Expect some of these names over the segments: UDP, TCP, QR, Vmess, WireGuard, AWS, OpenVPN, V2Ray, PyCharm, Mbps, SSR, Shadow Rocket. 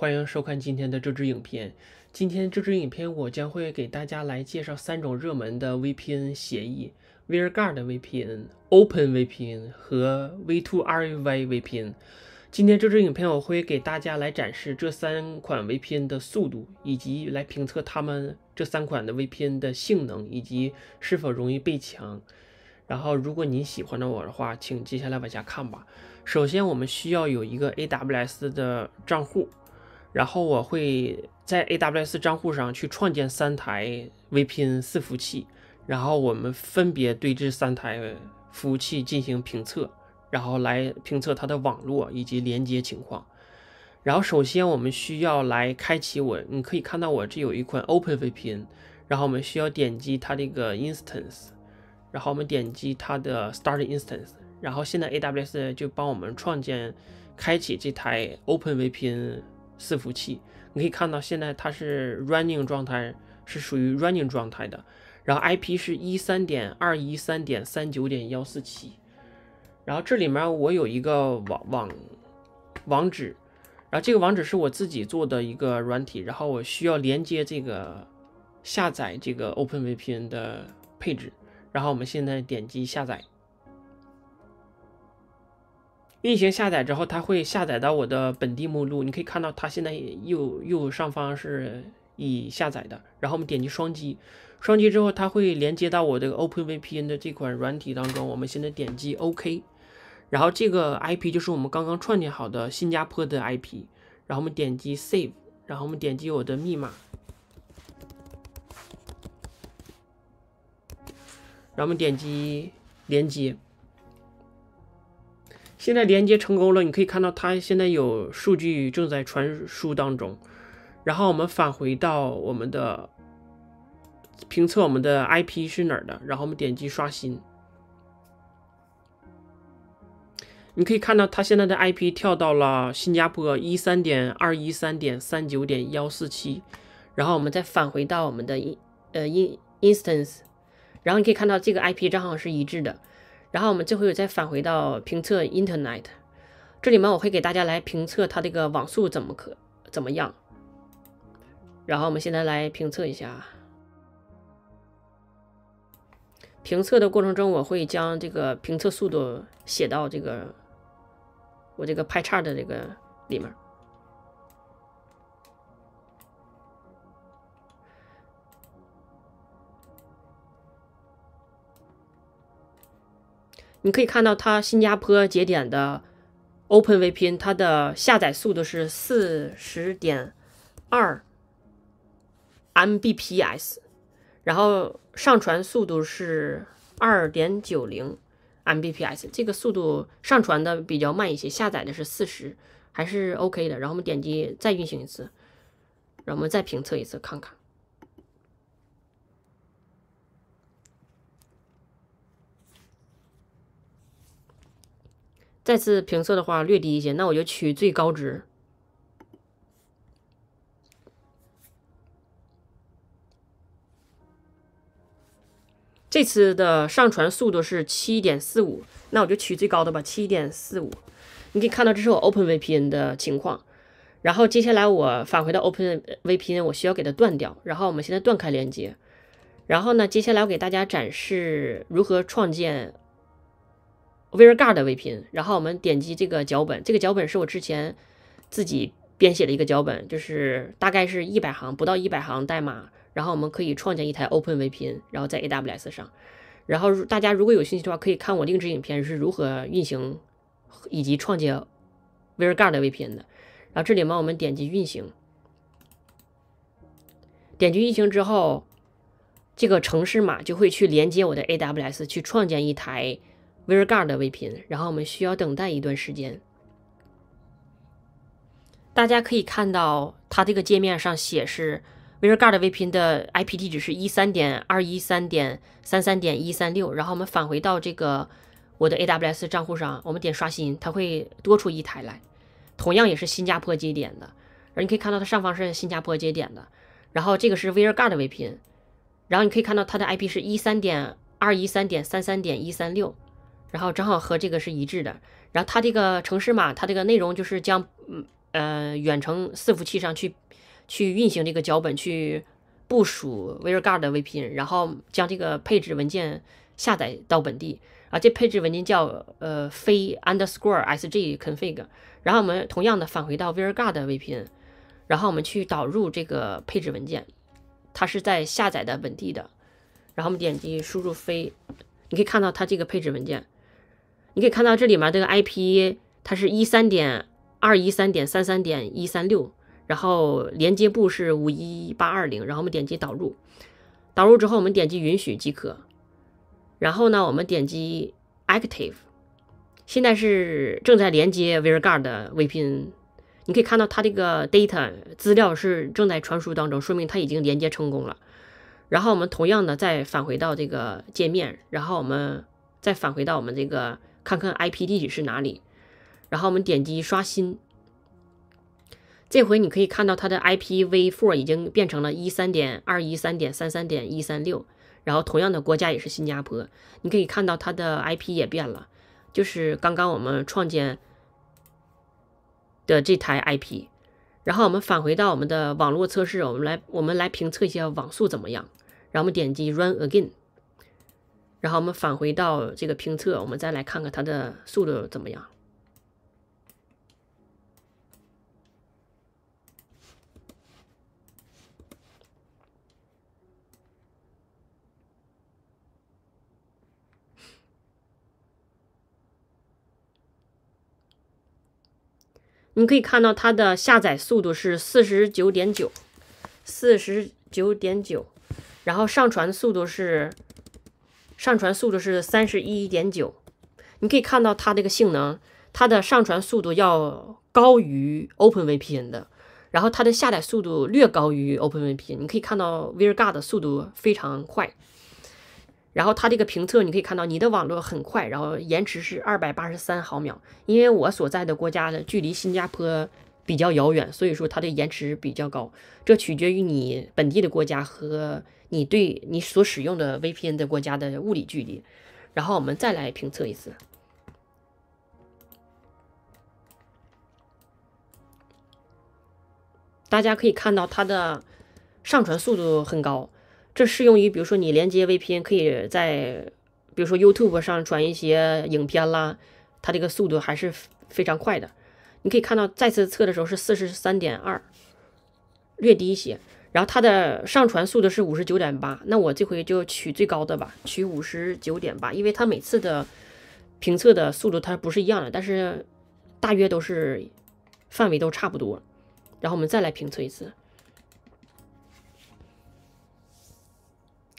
欢迎收看今天的这支影片。今天这支影片我将会给大家来介绍三种热门的 VPN 协议 ：WireGuard VPN、OpenVPN 和 V2Ray VPN。今天这支影片我会给大家来展示这三款 VPN 的速度，以及来评测它们这三款的 VPN 的性能以及是否容易被抢。 然后，如果您喜欢我的话，请接下来往下看吧。首先，我们需要有一个 AWS 的账户，然后我会在 AWS 账户上去创建三台 VPN 伺服器，然后我们分别对这三台服务器进行评测，然后来评测它的网络以及连接情况。然后，首先我们需要来开启你可以看到我这有一款 OpenVPN， 然后我们需要点击它这个 Instance。 然后我们点击它的 Start Instance， 然后现在 AWS 就帮我们开启这台 OpenVPN 伺服器。你可以看到现在它是 running 状态，是属于 running 状态的。然后 IP 是 13.213.39.147， 然后这里面我有一个网址，然后这个网址是我自己做的一个软体，然后我需要连接这个下载这个 OpenVPN 的配置。 然后我们现在点击下载，运行下载之后，它会下载到我的本地目录。你可以看到它现在右上方是已下载的。然后我们点击双击，双击之后它会连接到我这个 OpenVPN 的这款软体当中。我们现在点击 OK， 然后这个 IP 就是我们刚刚创建好的新加坡的 IP。然后我们点击 Save， 然后我们点击我的密码。 然后我们点击连接，现在连接成功了。你可以看到它现在有数据正在传输当中。然后我们返回到我们的评测，我们的 IP 是哪儿的？然后我们点击刷新。你可以看到它现在的 IP 跳到了新加坡 13.213.39.147。然后我们再返回到我们的instance。 然后你可以看到这个 IP 账号是一致的，然后我们这回再返回到评测 Internet， 这里面我会给大家来评测它这个网速怎么样。然后我们现在来评测一下，评测的过程中我会将这个评测速度写到这个我这个pie chart的这个里面。 你可以看到，它新加坡节点的 OpenVPN， 它的下载速度是 40.2 Mbps， 然后上传速度是 2.90 Mbps。这个速度上传的比较慢一些，下载的是40，还是 OK 的。然后我们点击再运行一次，然后我们再评测一次看看。 再次评测的话略低一些，那我就取最高值。这次的上传速度是 7.45， 那我就取最高的吧， 7.45。你可以看到这是我 OpenVPN 的情况。然后接下来我返回到 OpenVPN， 我需要给它断掉。然后我们现在断开连接。然后呢，接下来我给大家展示如何创建 WireGuard 的 VPN， 然后我们点击这个脚本，这个脚本是我之前自己编写的一个脚本，就是大概是100行，不到100行代码，然后我们可以创建一台 OpenVPN， 然后在 AWS 上。然后大家如果有兴趣的话，可以看我另一支影片是如何运行以及创建 WireGuard 的 VPN 的。然后这里面我们点击运行，点击运行之后，这个程式码就会去连接我的 AWS 去创建一台 WireGuard 的 VPN， 然后我们需要等待一段时间。大家可以看到，它这个界面上显示 WireGuard 的 VPN 的 IP 地址是 13.213.33.136， 然后我们返回到这个我的 AWS 账户上，我们点刷新，它会多出一台来，同样也是新加坡节点的。而你可以看到它上方是新加坡节点的，然后这个是 WireGuard 的 VPN， 然后你可以看到它的 IP 是 13.213.33.136。 然后正好和这个是一致的，然后它这个程式码，它这个内容就是将远程伺服器上去运行这个脚本，去部署 WireGuard 的 VPN， 然后将这个配置文件下载到本地。啊，这配置文件叫非 _sg_config， 然后我们同样的返回到 WireGuard 的 VPN， 然后我们去导入这个配置文件，它是在下载的本地的，然后我们点击输入非，你可以看到它这个配置文件，你可以看到这里面这个 IP 它是13.213.33.136，然后连接部是51820，然后我们点击导入，导入之后我们点击允许即可。然后呢，我们点击 Active， 现在是正在连接 WireGuard 的 VPN， 你可以看到它这个 data 资料是正在传输当中，说明它已经连接成功了。然后我们同样的再返回到这个界面，然后我们再返回到我们这个看 IP 地址是哪里，然后我们点击刷新。这回你可以看到它的 IPv4 已经变成了 13.213.33.136。然后同样的国家也是新加坡，你可以看到它的 IP 也变了，就是刚刚我们创建的这台 IP。然后我们返回到我们的网络测试，我们来评测一下网速怎么样。然后我们点击 Run Again， 然后我们返回到这个评测，我们再来看看它的速度怎么样。你可以看到它的下载速度是49.9，然后上传速度是31.9。你可以看到它这个性能，它的上传速度要高于 OpenVPN 的，然后它的下载速度略高于 OpenVPN。你可以看到 WireGuard 的速度非常快，然后它这个评测你可以看到你的网络很快，然后延迟是283毫秒，因为我所在的国家的距离新加坡比较遥远，所以说它的延迟比较高，这取决于你本地的国家和你对你所使用的 VPN 的国家的物理距离。然后我们再来评测一次，大家可以看到它的上传速度很高，这适用于比如说你连接 VPN 可以在比如说 YouTube 上传一些影片啦，它这个速度还是非常快的。你可以看到再次测的时候是 43.2， 略低一些，然后它的上传速度是 59.8， 那我这回就取最高的吧，取 59.8， 因为它每次的评测的速度它不是一样的，但是大约都是范围都差不多。然后我们再来评测一次。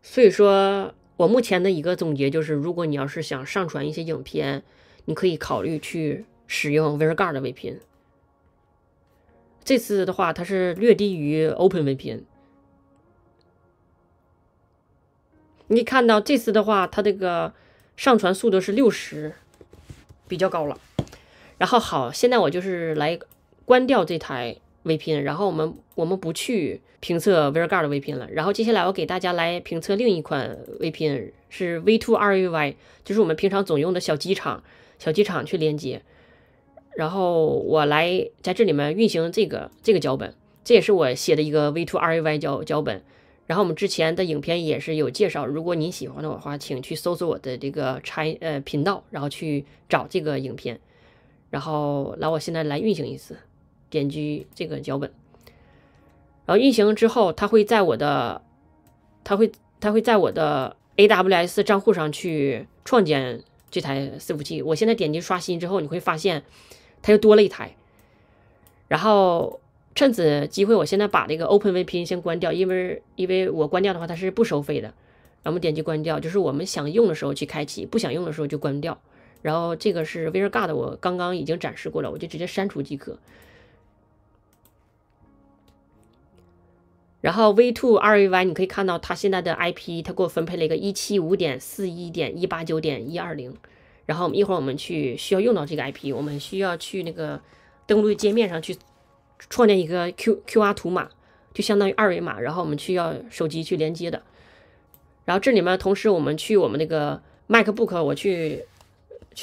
所以说我目前的一个总结就是，如果你要是想上传一些影片，你可以考虑去使用 WireGuard 的 VPN。 这次的话它是略低于 OpenVPN， 你看到这次的话它这个上传速度是60，比较高了。然后好，现在我就是来关掉这台 VPN， 然后我们不去评测 WireGuard 的 VPN 了。然后接下来我给大家来评测另一款 VPN， 是 V2Ray， 就是我们平常总用的小机场去连接。然后我来在这里面运行这个脚本，这也是我写的一个 V2Ray 脚本。然后我们之前的影片也是有介绍，如果您喜欢的话，请去搜索我的这个频道，然后去找这个影片。然后来，我现在来运行一次。点击这个脚本，然后运行之后，它会在我的 AWS 账户上去创建这台伺服器。我现在点击刷新之后，你会发现它又多了一台。然后趁此机会，我现在把这个 OpenVPN 先关掉，因为我关掉的话它是不收费的。然后我们点击关掉，就是我们想用的时候去开启，不想用的时候就关掉。然后这个是 WireGuard， 我刚刚已经展示过了，我就直接删除即可。然后 V2Ray 你可以看到它现在的 IP， 它给我分配了一个 175.41.189.120。然后一会儿我们去需要用到这个 IP， 我们需要去那个登录界面上去创建一个 QR 图码，就相当于二维码，然后我们需要手机去连接的。然后这里面同时我们去我们那个 MacBook， 我去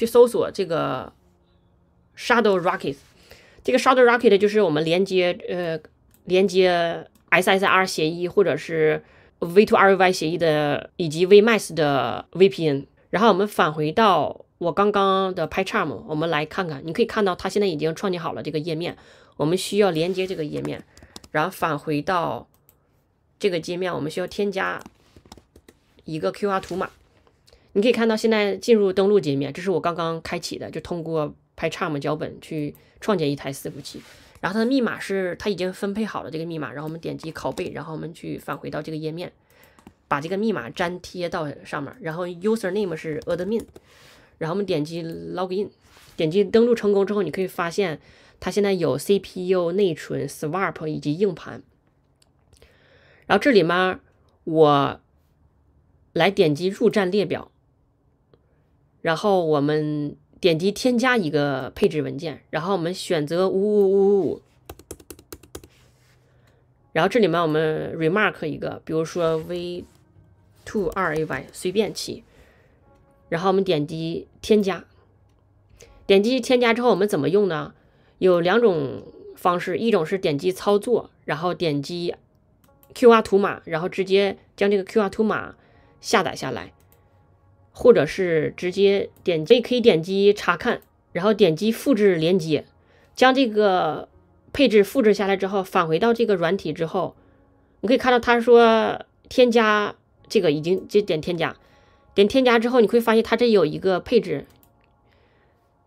搜索这个 Shadow Rocket，这个 Shadow Rocket 就是我们连接 SSR 协议或者是 V2Ray 协议的，以及 Vmess 的 VPN。然后我们返回到我刚刚的 PyCharm， 我们来看看，你可以看到它现在已经创建好了这个页面。我们需要连接这个页面，然后返回到这个界面，我们需要添加一个 QR 图码。你可以看到，现在进入登录界面，这是我刚刚开启的，就通过 PyCharm 脚本去创建一台伺服器。然后它的密码是它已经分配好了这个密码，然后我们点击拷贝，然后我们去返回到这个页面，把这个密码粘贴到上面，然后 username 是 admin， 然后我们点击 login， 点击登录成功之后，你可以发现它现在有 CPU、内存、swap 以及硬盘。然后这里面我来点击入站列表。然后我们点击添加一个配置文件，然后我们选择5555，然后这里面我们 remark 一个，比如说 V2Ray 随便起，然后我们点击添加。点击添加之后我们怎么用呢？有两种方式，一种是点击操作，然后点击 QR 图码，然后直接将这个 QR 图码下载下来。或者是直接点击，可以点击查看，然后点击复制连接，将这个配置复制下来之后，返回到这个软体之后，你可以看到他说添加这个已经就点添加，点添加之后，你会发现它这有一个配置，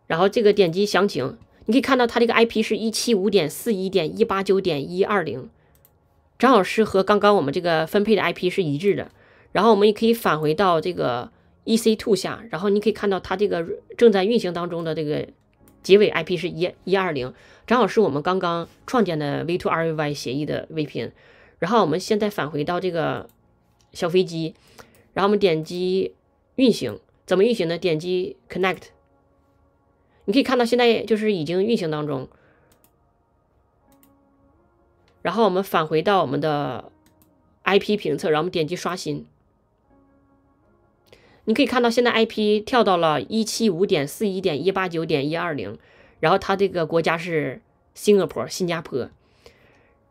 然后这个点击详情，你可以看到它这个 IP 是175.41.189.120，正好是和刚刚我们这个分配的 IP 是一致的，然后我们也可以返回到这个。EC2 下，然后你可以看到它这个正在运行当中的这个结尾 IP 是1120，正好是我们刚刚创建的 V2Ray 协议的 VPN。然后我们现在返回到这个小飞机，然后我们点击运行，怎么运行呢？点击 Connect， 你可以看到现在就是已经运行当中。然后我们返回到我们的 IP 评测，然后我们点击刷新。你可以看到，现在 IP 跳到了175.41.189.120，然后它这个国家是新加坡。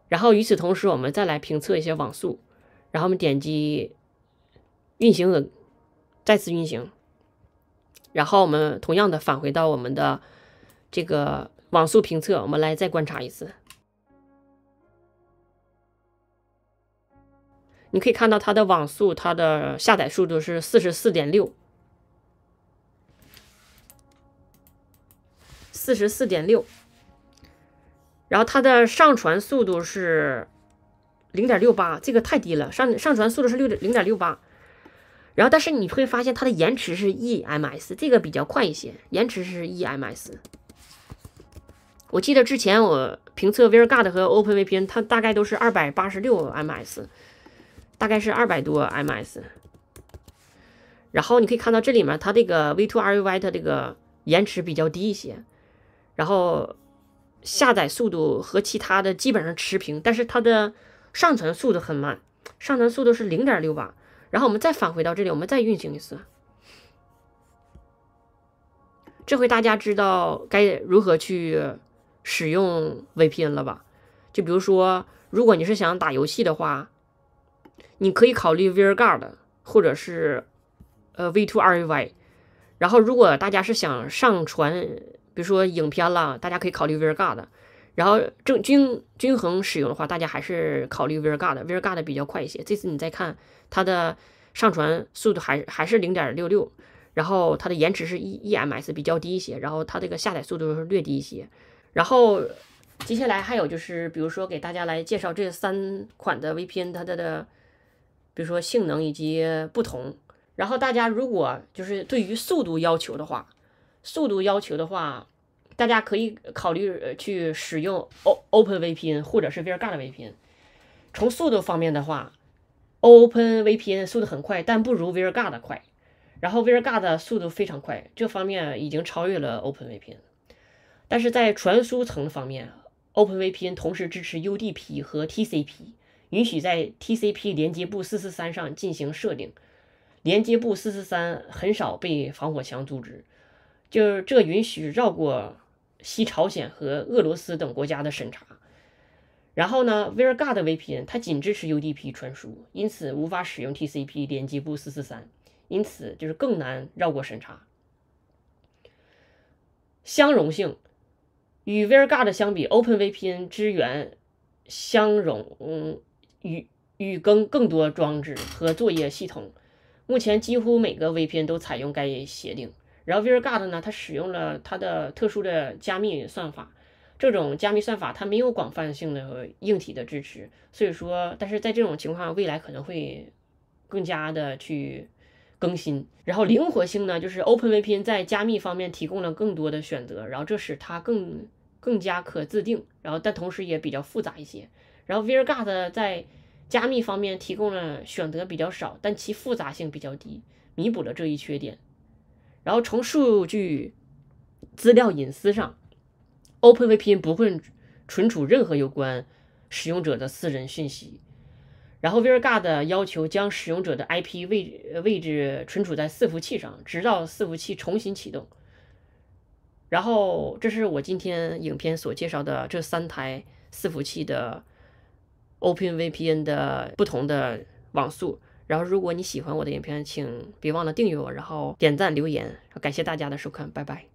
然后与此同时，我们再来评测一些网速，然后我们点击运行额，再次运行，然后我们同样的返回到我们的这个网速评测，我们来再观察一次。你可以看到它的网速，它的下载速度是 44.6，然后它的上传速度是 0.68， 这个太低了，上传速度是 0.68， 然后但是你会发现它的延迟是 EMS， 这个比较快一些，延迟是 EMS。 我记得之前我评测 WireGuard 和 OpenVPN， 它大概都是 286ms，大概是200多ms， 然后你可以看到这里面它这个 V2Ray 它这个延迟比较低一些，然后下载速度和其他的基本上持平，但是它的上传速度很慢，上传速度是 0.68。 然后我们再返回到这里，我们再运行一次，这回大家知道该如何去使用 VPN 了吧？就比如说如果你是想打游戏的话，你可以考虑 WireGuard 或者是V2Ray， 然后如果大家是想上传，比如说影片啦，大家可以考虑 WireGuard， 然后均衡使用的话，大家还是考虑 WireGuard 比较快一些。这次你再看它的上传速度还是 0.66， 然后它的延迟是 EMS 比较低一些，然后它这个下载速度是略低一些。然后接下来还有就是，比如说给大家来介绍这3款的 VPN 它的。比如说性能以及不同，然后大家如果就是对于速度要求的话，大家可以考虑去使用 OpenVPN 或者是 WireGuard VPN。 从速度方面的话， OpenVPN 速度很快，但不如 WireGuard 快，然后 WireGuard 的速度非常快，这方面已经超越了 OpenVPN。 但是在传输层方面， OpenVPN 同时支持 UDP 和 TCP，允许在 TCP 连接部443上进行设定，连接部443很少被防火墙阻止，就是这允许绕过西朝鲜和俄罗斯等国家的审查。然后呢 ，WireGuard VPN 它仅支持 UDP 传输，因此无法使用 TCP 连接部443，因此就是更难绕过审查。相容性与 WireGuard 相比 ，OpenVPN 支援相容与更多装置和作业系统。目前几乎每个 VPN 都采用该协定。然后 WireGuard 呢，它使用了它的特殊的加密算法。这种加密算法它没有广泛性的硬体的支持，所以说，但是在这种情况，未来可能会更加的去更新。然后灵活性呢，就是 OpenVPN 在加密方面提供了更多的选择，然后这使它更加可自定，然后但同时也比较复杂一些。然后 WireGuard 在加密方面提供了选择比较少，但其复杂性比较低，弥补了这一缺点。然后从数据资料隐私上 ，OpenVPN 不会存储任何有关使用者的私人信息。然后 WireGuard 要求将使用者的 IP 位置存储在伺服器上，直到伺服器重新启动。然后这是我今天影片所介绍的这3台伺服器的 OpenVPN 的不同的网速。然后，如果你喜欢我的影片，请别忘了订阅我，然后点赞、留言。感谢大家的收看，拜拜。